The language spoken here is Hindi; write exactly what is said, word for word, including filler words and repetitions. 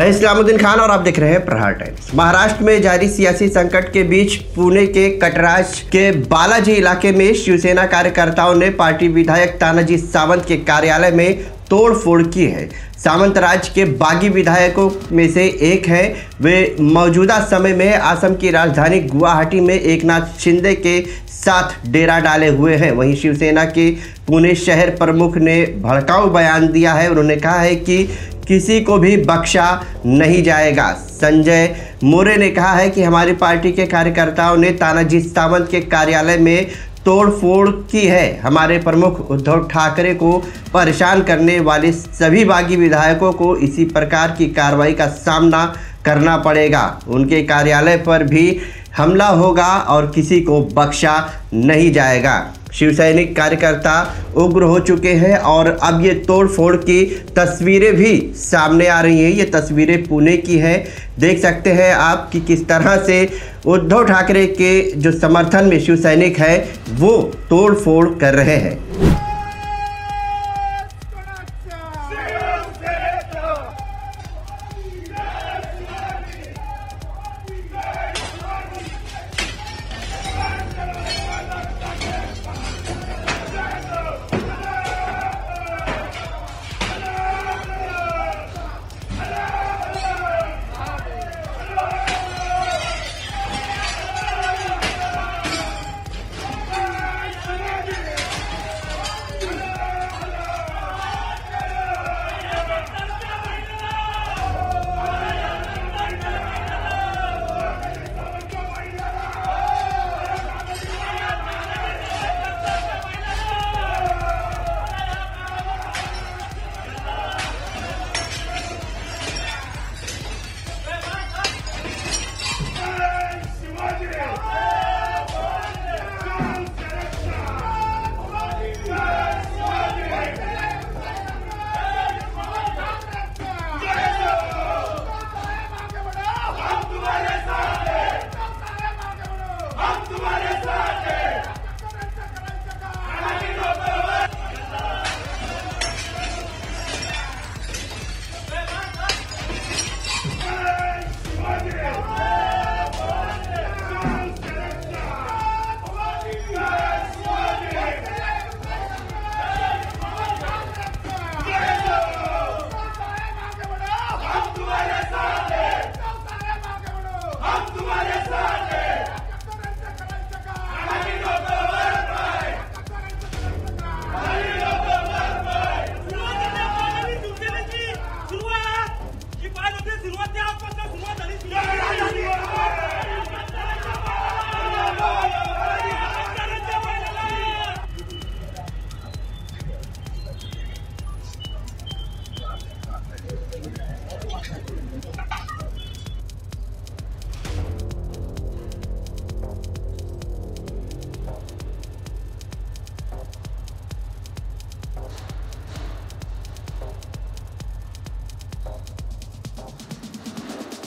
बैस इस्लामुद्दीन खान और आप देख रहे हैं प्रहार टाइम्स। महाराष्ट्र में जारी सियासी संकट के बीच पुणे के कटराज के बालाजी इलाके में शिवसेना कार्यकर्ताओं ने पार्टी विधायक तानाजी सावंत के कार्यालय में तोड़फोड़ की है। सावंत राज्य के बागी विधायकों में से एक है। वे मौजूदा समय में असम की राजधानी गुवाहाटी में एकनाथ शिंदे के साथ डेरा डाले हुए हैं। वहीं शिवसेना के पुणे शहर प्रमुख ने भड़काऊ बयान दिया है। उन्होंने कहा है कि किसी को भी बख्शा नहीं जाएगा। संजय मोरे ने कहा है कि हमारी पार्टी के कार्यकर्ताओं ने तानाजी सावंत के कार्यालय में तोड़फोड़ की है। हमारे प्रमुख उद्धव ठाकरे को परेशान करने वाले सभी बागी विधायकों को इसी प्रकार की कार्रवाई का सामना करना पड़ेगा। उनके कार्यालय पर भी हमला होगा और किसी को बख्शा नहीं जाएगा। शिवसैनिक कार्यकर्ता उग्र हो चुके हैं और अब ये तोड़फोड़ की तस्वीरें भी सामने आ रही हैं। ये तस्वीरें पुणे की हैं। देख सकते हैं आप कि किस तरह से उद्धव ठाकरे के जो समर्थन में शिवसैनिक हैं वो तोड़फोड़ कर रहे हैं।